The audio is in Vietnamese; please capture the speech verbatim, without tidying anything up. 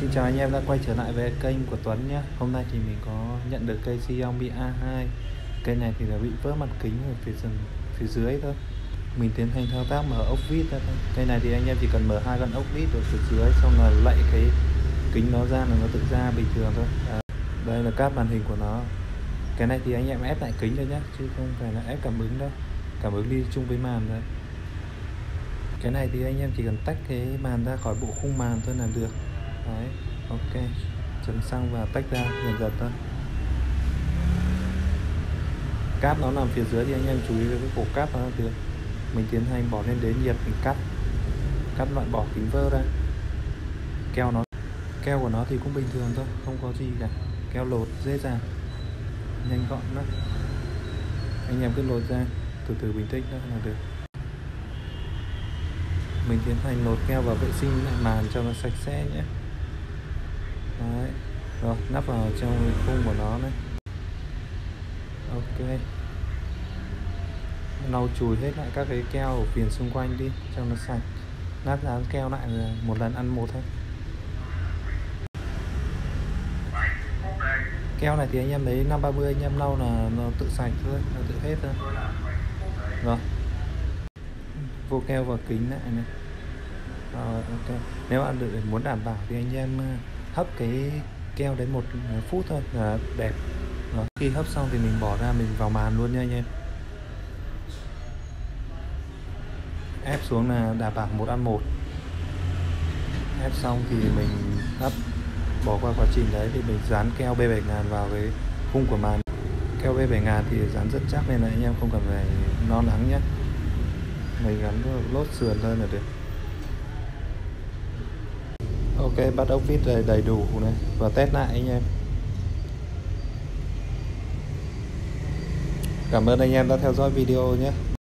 Xin chào anh em đã quay trở lại với kênh của Tuấn nhé. Hôm nay thì mình có nhận được cây Xiaomi A hai. Cây này thì đã bị vỡ mặt kính ở phía, dần, phía dưới thôi. Mình tiến hành thao tác mở ốc vít ra thôi. Cây này thì anh em chỉ cần mở hai con ốc vít ở phía dưới, xong rồi lạy cái kính nó ra là nó tự ra bình thường thôi. À, đây là cáp màn hình của nó. Cái này thì anh em ép lại kính thôi nhé, chứ không phải là ép cảm ứng đâu. Cảm ứng đi chung với màn thôi. Cái này thì anh em chỉ cần tách cái màn ra khỏi bộ khung màn thôi là được. Đấy, ok, chấm xăng và tách ra dần dần thôi. Cáp nó nằm phía dưới thì anh em chú ý với cái cổ cáp nó là được. Mình tiến hành bỏ lên đến nhiệt, mình cắt cắt loại bỏ kính vỡ ra. Keo nó keo của nó thì cũng bình thường thôi, không có gì cả. Keo lột dễ dàng, nhanh gọn lắm. Anh em cứ lột ra, từ từ bình tĩnh thôi là được. Mình tiến hành lột keo và vệ sinh lại màn cho nó sạch sẽ nhé. Đấy, rồi nắp vào trong khung của nó này. Ok, lau chùi hết lại các cái keo ở viền xung quanh đi cho nó sạch. Nắp dán keo lại là một lần ăn một thôi. Keo này thì anh em lấy năm ba mươi, anh em lau là nó tự sạch thôi, nó tự hết thôi. Rồi, vô keo vào kính lại này. Rồi, ok. Nếu bạn được muốn đảm bảo thì anh em hấp cái keo đến một phút thôi là đẹp. Rồi, khi hấp xong thì mình bỏ ra, mình vào màn luôn nha anh em. Ép xuống là đảm bảo một ăn một. Ép xong thì mình hấp, bỏ qua quá trình đấy thì mình dán keo B bảy nghìn vào cái khung của màn. Keo B bảy nghìn thì dán rất chắc nên là anh em không cần phải lo lắng nhé. Mình gắn lốt sườn lên là được. Ok, bắt ốc vít đầy, đầy đủ này và test lại anh em. Cảm ơn anh em đã theo dõi video nhé.